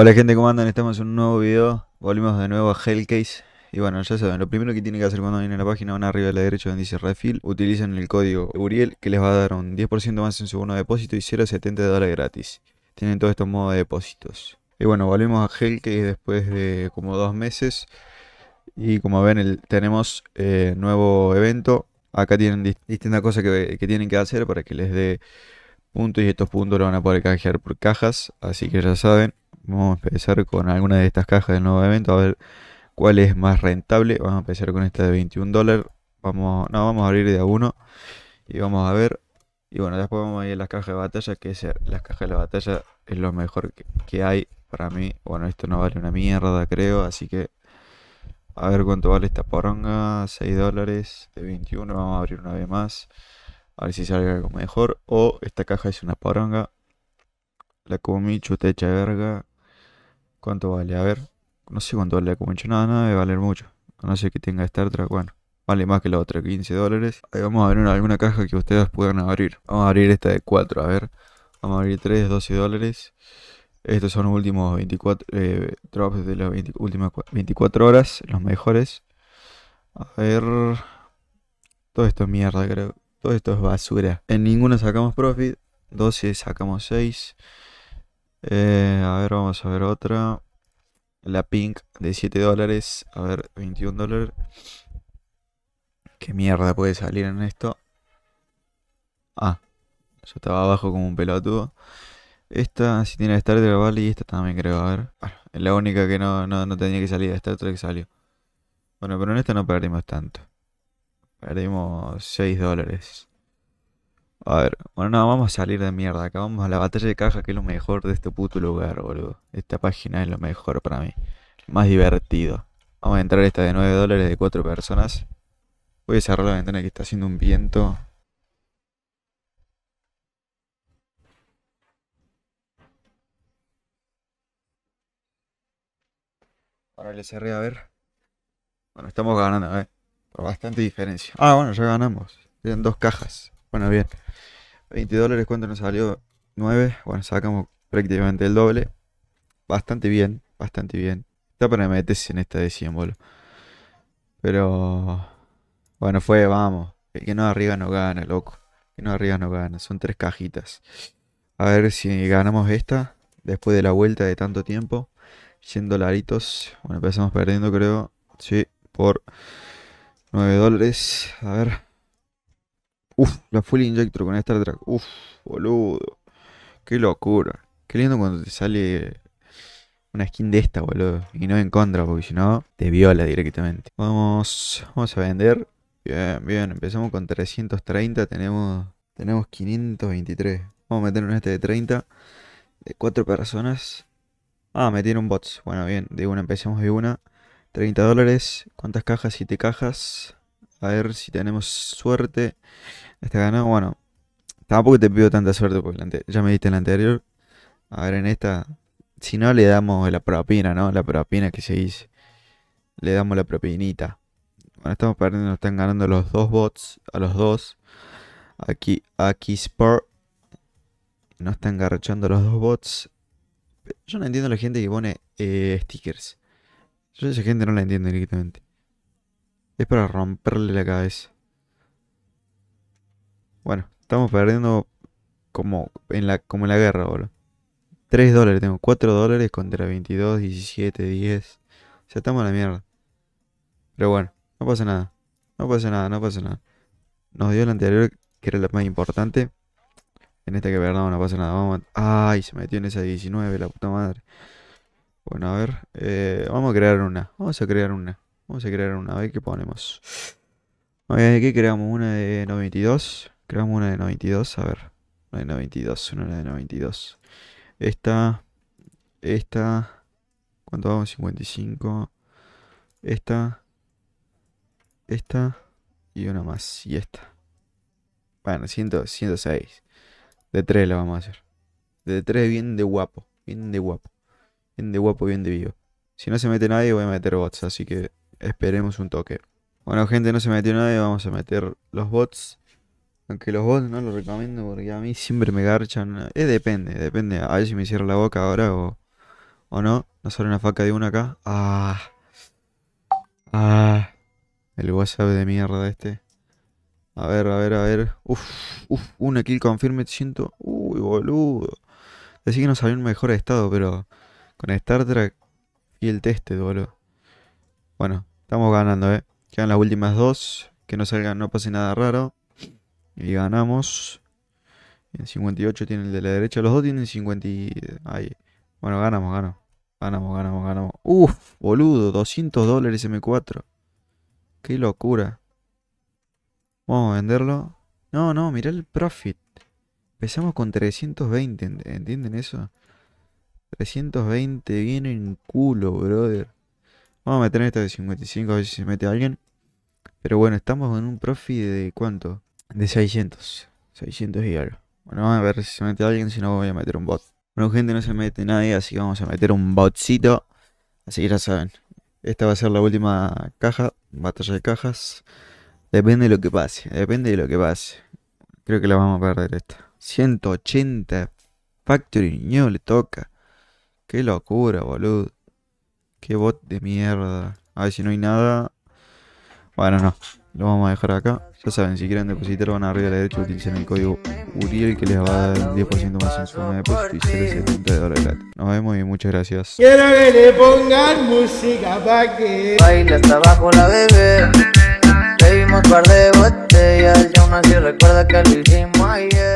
Hola gente, ¿cómo andan? Estamos en un nuevo video. Volvemos de nuevo a Hellcase. Y bueno, ya saben, lo primero que tienen que hacer cuando vienen a la página, van arriba a la derecha donde dice Refill, utilizan el código URIEL que les va a dar un 10% más en su bono de depósito y $0.70 gratis. Tienen todos estos modos de depósitos. Y bueno, volvemos a Hellcase después de como 2 meses. Y como ven, tenemos nuevo evento. Acá tienen distintas cosas que tienen que hacer para que les dé puntos, y estos puntos lo van a poder canjear por cajas. Así que ya saben, vamos a empezar con alguna de estas cajas del nuevo evento, a ver cuál es más rentable. Vamos a empezar con esta de $21. Vamos a abrir de a uno y vamos a ver. Y bueno, después vamos a ir a las cajas de batalla, que las cajas de la batalla es lo mejor que hay para mí. Bueno, esto no vale una mierda, creo, así que a ver cuánto vale esta poronga. $6 de 21. Vamos a abrir una vez más, a ver si sale algo mejor. O esta caja es una poronga, la comichu te echa de verga. ¿Cuánto vale? A ver, no sé cuánto vale la comichu. Nada, debe valer mucho, a no ser que tenga Star Trek. Bueno, vale más que la otra, $15. Ahí vamos a abrir alguna caja que ustedes puedan abrir. Vamos a abrir esta de 4, a ver. Vamos a abrir 3, $12. Estos son los últimos 24 drops de las últimas 24 horas, los mejores. A ver, todo esto es mierda, creo. Todo esto es basura. En ninguno sacamos profit. 12 sacamos 6. A ver, vamos a ver otra. La pink de $7. A ver, $21. ¿Qué mierda puede salir en esto? Ah, yo estaba abajo como un pelotudo. Esta sí tiene Star Trek, vale, y esta también creo, a ver. Bueno, es la única que no tenía que salir de Star Trek, salió. Bueno, pero en esta no perdimos tanto. Perdimos $6. A ver, bueno, no, vamos a salir de mierda. Acá vamos a la batalla de caja, que es lo mejor de este puto lugar, boludo. Esta página es lo mejor para mí. Más divertido. Vamos a entrar esta de $9 de 4 personas. Voy a cerrar la ventana que está haciendo un viento. Ahora le cerré, a ver. Bueno, estamos ganando, por bastante diferencia. Ah, bueno, ya ganamos. Eran 2 cajas. Bueno, bien. $20, ¿cuánto nos salió? 9. Bueno, sacamos prácticamente el doble. Bastante bien, bastante bien. Está para meterse en esta de 100, boludo. Pero... bueno, vamos. El que no arriba no gana, loco. El que no arriba no gana. Son 3 cajitas. A ver si ganamos esta. Después de la vuelta de tanto tiempo. $100. Bueno, empezamos perdiendo, creo. Sí, por $9. A ver. Uf, la Full Injector con Star Trek. Uf, boludo. Qué locura. Qué lindo cuando te sale una skin de esta, boludo. Y no en contra, porque si no, te viola directamente. Vamos a vender. Bien, bien. Empezamos con 330. Tenemos 523. Vamos a meter en este de 30. De 4 personas. Ah, metieron bots. Bueno, bien, de una empecemos de una. $30. ¿Cuántas cajas? 7 cajas. A ver si tenemos suerte. Esta ganó. Bueno, tampoco te pido tanta suerte porque ya me diste en la anterior. A ver, en esta. Si no, le damos la propina, ¿no? La propina que se dice. Le damos la propinita. Bueno, estamos perdiendo. Nos están ganando los 2 bots. A los 2. Aquí Sport. No están garchando los 2 bots. Yo no entiendo la gente que pone stickers. Yo esa gente no la entiendo directamente. Es para romperle la cabeza. Bueno, estamos perdiendo como en la guerra, boludo. $3, tengo $4 contra 22, 17, 10. O sea, estamos a la mierda. Pero bueno, no pasa nada. No pasa nada, no pasa nada. Nos dio la anterior, que era la más importante. En esta que perdamos no pasa nada. Vamos a... ay, se metió en esa 19, la puta madre. Bueno, a ver. Vamos a crear una. Vamos a crear una. A ver qué ponemos. Aquí creamos una de 92. Creamos una de 92. A ver. Una de 92. Esta. ¿Cuánto vamos? 55. Esta. Y una más. Y esta. Bueno, 106. De 3 la vamos a hacer. De 3 bien de guapo. Bien de vivo. Si no se mete nadie voy a meter bots. Así que esperemos un toque. Bueno gente, no se metió nadie. Vamos a meter los bots. Aunque los bots no los recomiendo porque a mí siempre me garchan. Depende. A ver si me cierro la boca ahora o, ¿O no? ¿No sale una faca de una acá? ¡Ah! ¡Ah! El WhatsApp de mierda este. A ver, a ver, a ver. ¡Uf! ¡Uf! Una kill confirmed 100. ¡Uy, boludo! Decí que no salió en mejor estado, pero... con Star Trek y el test, boludo. Bueno, estamos ganando, ¿eh? Quedan las últimas dos. Que no salgan, no pase nada raro. Y ganamos. En 58 tiene el de la derecha. Los dos tienen 50 y... ahí. Bueno, ganamos. Uff, boludo, $200 M4. Qué locura. Vamos a venderlo. No, no, mirá el profit. Empezamos con 320, ¿entienden eso? 320 viene en culo, brother. Vamos a meter esta de 55, a ver si se mete alguien. Pero bueno, estamos en un profit de ¿cuánto? De 600. 600 y algo. Bueno, vamos a ver si se mete alguien, si no voy a meter un bot. Bueno, gente, no se mete nadie, así que vamos a meter un botcito. Así que ya saben, esta va a ser la última caja, batalla de cajas. Depende de lo que pase, depende de lo que pase. Creo que la vamos a perder esta. 180 Factory New le toca. Qué locura, boludo. Qué bot de mierda. A ver si no hay nada. Bueno, no. Lo vamos a dejar acá. Ya saben, si quieren depositar van arriba a la derecha, utilicen el código URIEL que les va a dar 10% más en su moneda de depósito y sale $70 gratis. Nos vemos y muchas gracias. Quiero que le pongan música pa' que baila hasta abajo la bebé. Le dimos par de botellas, ya aún así recuerda que lo hicimos ayer.